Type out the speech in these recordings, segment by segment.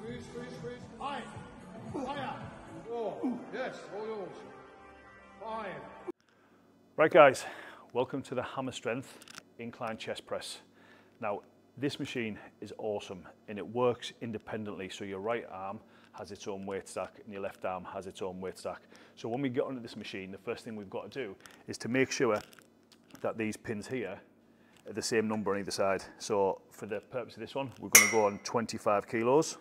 squeeze, squeeze, squeeze. Five. Fire. Four. Yes, all yours. Five. Right, guys, welcome to the Hammer Strength Incline Chest Press. Now, this machine is awesome and it works independently. So your right arm has its own weight stack and your left arm has its own weight stack. So when we get onto this machine, the first thing we've got to do is to make sure that these pins here are the same number on either side. So for the purpose of this one, we're going to go on 25 kilos.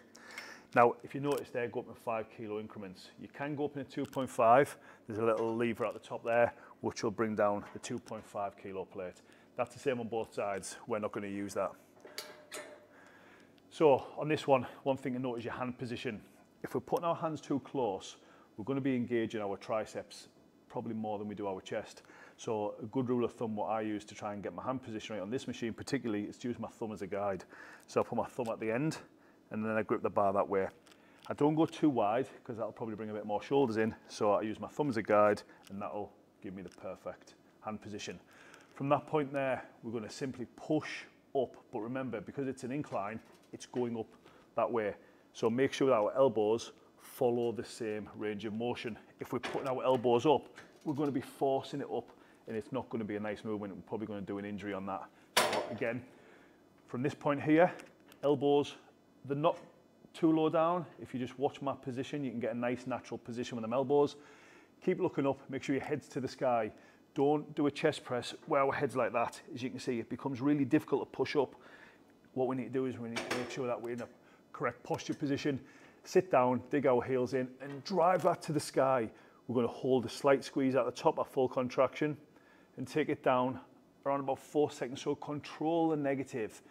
Now, if you notice there, go up in 5 kilo increments. You can go up in a 2.5. There's a little lever at the top there, which will bring down the 2.5 kilo plate. That's the same on both sides. We're not going to use that. So on this one, one thing to note is your hand position. If we're putting our hands too close, we're going to be engaging our triceps probably more than we do our chest. So a good rule of thumb, what I use to try and get my hand position right on this machine particularly, is to use my thumb as a guide. So I put my thumb at the end and then I grip the bar that way. I don't go too wide because that'll probably bring a bit more shoulders in. So I use my thumb as a guide and that'll give me the perfect hand position. From that point there, we're going to simply push up. But remember, because it's an incline, it's going up that way. So make sure that our elbows follow the same range of motion. If we're putting our elbows up, we're going to be forcing it up and it's not going to be a nice movement. We're probably going to do an injury on that. So again, from this point here, elbows, they're not too low down. If you just watch my position, you can get a nice natural position with them elbows. Keep looking up, make sure your head's to the sky. Don't do a chest press where our head's like that. As you can see, it becomes really difficult to push up. What we need to do is we need to make sure that we're in a correct posture position. Sit down, dig our heels in and drive that to the sky. We're going to hold a slight squeeze at the top, a full contraction, and take it down around about 4 seconds. So control the negative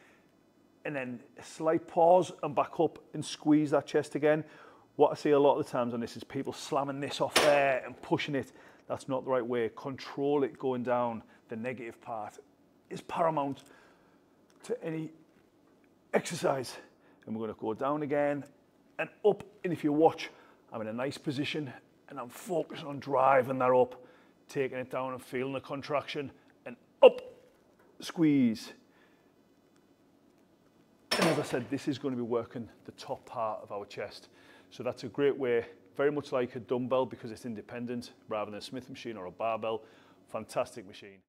and then a slight pause and back up and squeeze that chest again. What I see a lot of the times on this is people slamming this off there and pushing it. That's not the right way. Control it going down. The negative part is paramount to any exercise. And we're going to go down again and up. And if you watch, I'm in a nice position and I'm focused on driving that up, taking it down and feeling the contraction and up, squeeze. And as I said, this is going to be working the top part of our chest. So that's a great way, very much like a dumbbell because it's independent rather than a Smith machine or a barbell. Fantastic machine.